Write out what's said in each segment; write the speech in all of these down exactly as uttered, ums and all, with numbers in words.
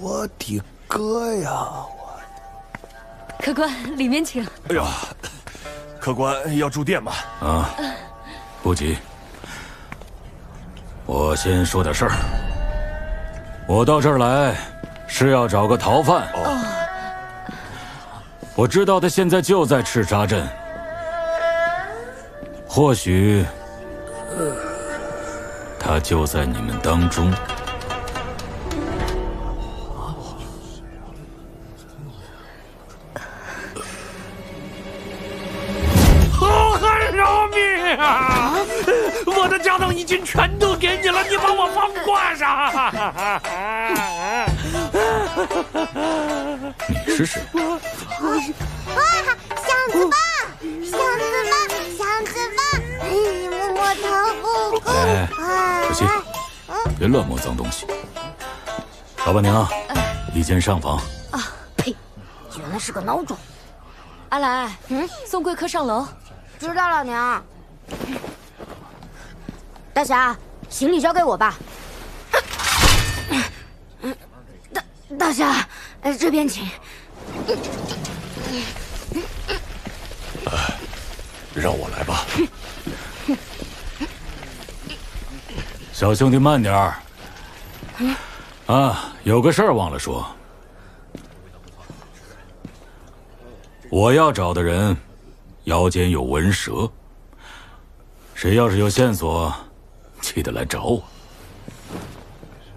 我的哥呀！我客官，里面请。哎呦，客官要住店吗？啊，不急。我先说点事儿。我到这儿来是要找个逃犯。哦。我知道他现在就在赤沙镇。 或许，他就在你们当中。好汉饶命啊！我的家当已经全都给你了，你把我放挂上！你是谁？哇，祥子爸，祥子爸。 哎，小心，别乱摸脏东西。老板娘，一间上房。啊，呸！原来是个孬种。阿来，嗯，送贵客上楼。知道了，娘。大侠，行李交给我吧。大大侠，这边请。让我来吧。 小兄弟，慢点儿！啊，有个事儿忘了说，我要找的人腰间有文蛇，谁要是有线索，记得来找我，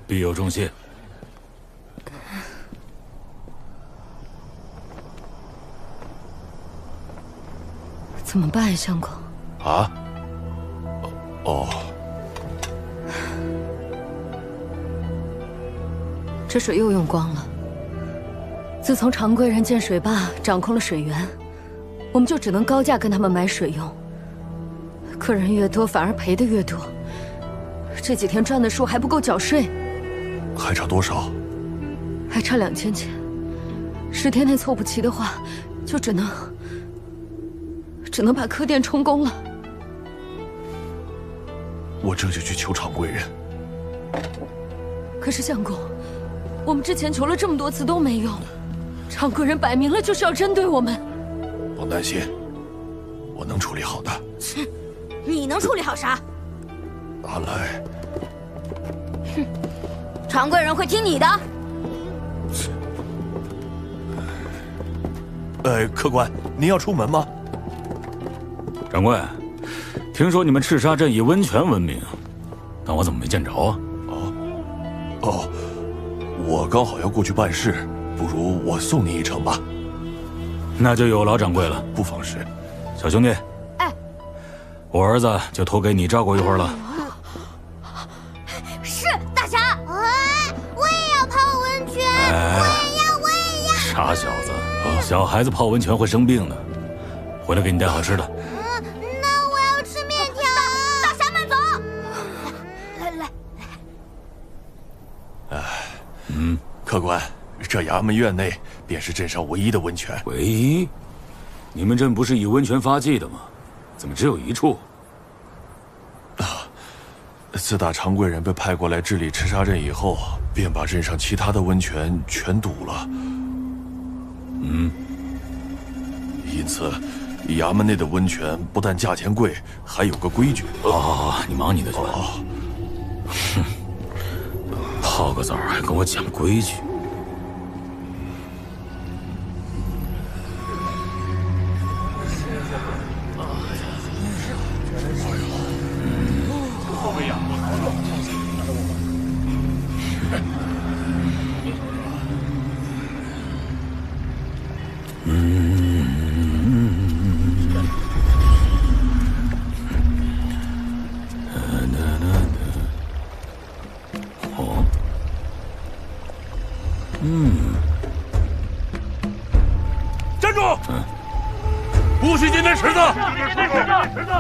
必有重谢。怎么办呀，相公？啊？哦。 这水又用光了。自从常贵人建水坝，掌控了水源，我们就只能高价跟他们买水用。客人越多，反而赔的越多。这几天赚的数还不够缴税，还差多少？还差两千钱。十天内凑不齐的话，就只能只能把客店充公了。我这就去求常贵人。可是相公。 我们之前求了这么多次都没用，常贵人摆明了就是要针对我们。甭担心，我能处理好的。哼，你能处理好啥？阿来，哼，常贵人会听你的。呃，客官，您要出门吗？掌柜，听说你们赤沙镇以温泉闻名，但我怎么没见着啊？哦，哦。 我刚好要过去办事，不如我送你一程吧。那就有劳掌柜了，不妨事。小兄弟，哎，我儿子就托给你照顾一会儿了。是大侠，哎，我也要泡温泉，我也要，我也要。傻小子，小孩子泡温泉会生病的。回来给你带好吃的。嗯，那我要吃面条。大侠慢走。来来来。哎。 嗯，客官，这衙门院内便是镇上唯一的温泉。唯一？你们镇不是以温泉发迹的吗？怎么只有一处？啊！自打常贵人被派过来治理赤沙镇以后，便把镇上其他的温泉全堵了。嗯。因此，衙门内的温泉不但价钱贵，还有个规矩。哦，好好好，你忙你的去吧。哦。哼。 泡个澡还跟我讲规矩，嗯，哦。 嗯，站住！嗯，不许进那池子！池子，池子！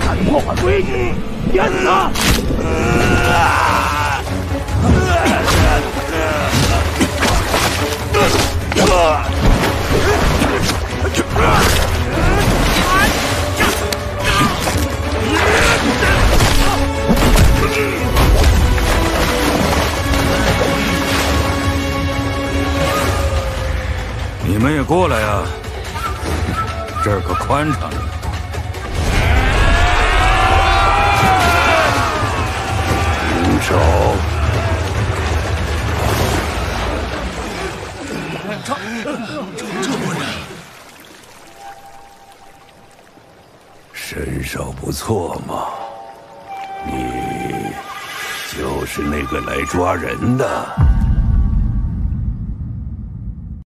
敢破坏规矩，淹死他！啊！过来啊，这儿可宽敞着呢。停手！长长官人，身手不错嘛，你就是那个来抓人的。